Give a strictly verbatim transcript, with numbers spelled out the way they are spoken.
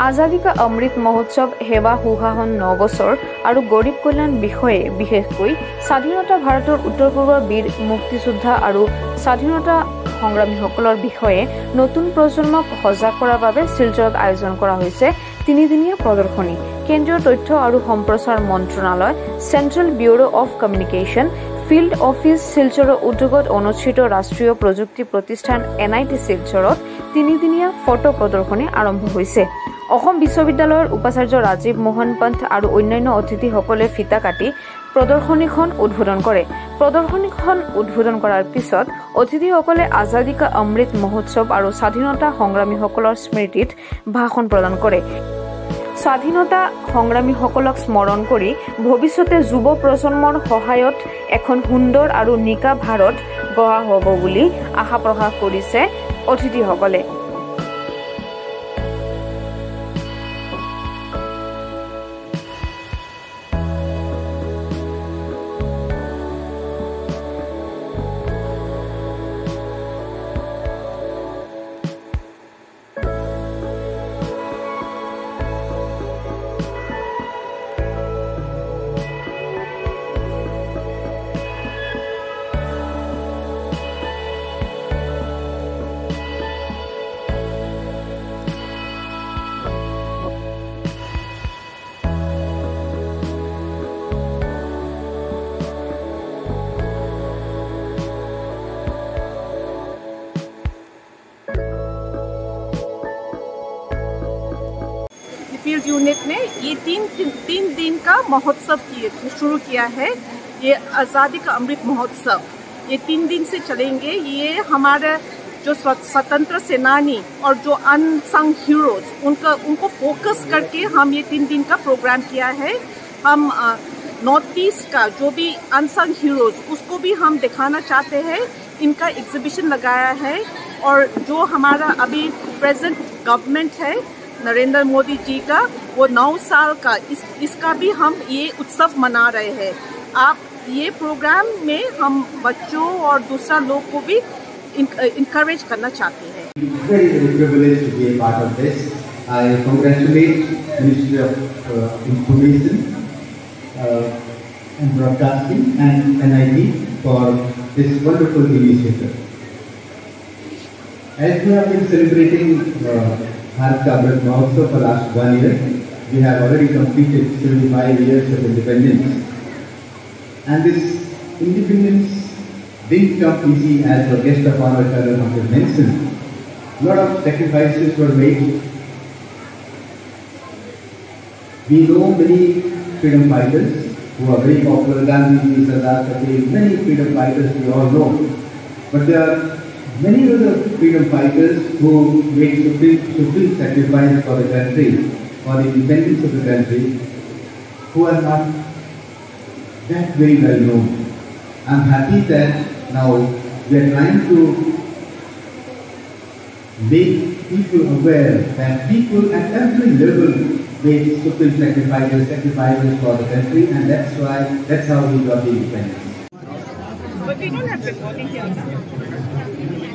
आजादी का अमृत महोत्सव हेवा हुहाहन नौ बछर और गरीब कल्याण विषय विशेषको स्वाधीनता भारतर उत्तर पूर्वर वीर मुक्तियोद्धा और स्वाधीनता संग्रामी सकলৰ विषय नतुन प्रजन्मक सजग কৰাৰ বাবে শিলচৰত आयोजन কৰা হৈছে তিনিদিনীয়া प्रदर्शनी। केंद्रीय तथ्य और सम्प्रचार मंत्रणालय central bureau of communication field office শিলচৰৰ উদ্যোগত অনুষ্ঠিत राष्ट्रीय प्रजुक्ति प्रतिष्ठान एन आई टी শিলচৰত তিনিদিনীয়া ফটো प्रदर्शनी आरम्भ হৈছে। অসম বিশ্ববিদ্যালয়ৰ উপাচাৰ্য ৰাজীৱ মোহন পন্থ আৰু অন্যান্য অতিথিসকলে ফিতা কাটি प्रदर्शनीখন उद्बोधन करे। प्रदर्शनीখন उद्बोधन करार पिছত अतिथिসকলে आजादी का अमृत महोत्सव और स्वाधीनता संग्रामी सकলৰ स्मृतित भाषण प्रदान करे। स्वाधीनता संग्रामी सकलक स्मरण करी भविष्यते युव प्रजन्मर सहायत এখন সুন্দৰ আৰু নিকা ভাৰত গঢ়া হ'ব বুলি আশা প্ৰকাশ কৰিছে অতিথিসকলে। फील्ड यूनिट ने ये तीन तीन दिन का महोत्सव किए शुरू किया है। ये आज़ादी का अमृत महोत्सव ये तीन दिन से चलेंगे। ये हमारे जो स्वतंत्र सेनानी और जो अनसंग हीरोज उनका उनको फोकस करके हम ये तीन दिन का प्रोग्राम किया है। हम नॉर्थ ईस्ट का जो भी अनसंग हीरोज उसको भी हम दिखाना चाहते हैं। इनका एग्जीबिशन लगाया है और जो हमारा अभी प्रेजेंट गवर्नमेंट है नरेंद्र मोदी जी का वो नौ साल का इस इसका भी हम ये उत्सव मना रहे हैं। आप ये प्रोग्राम में हम बच्चों और दूसरा लोग को भी इंकरेज करना चाहते हैं। Harold Kabbat also for last one year. We have already completed seventy-five years of independence, and this independence didn't come easy, as our guest of honor Harold Kabbat mentioned. A lot of sacrifices were made. We know many freedom fighters who are very popular: Gandhi, Sardar Patel, many freedom fighters we all know. But there are many of the freedom fighters who made supreme, supreme sacrifice for the country, for the independence of the country, who are not that very well known. I'm happy that now we are trying to make people aware that people at every level made supreme sacrifices, sacrifices for the country, and that's why, that's how we got the independence. But we don't have to volunteer.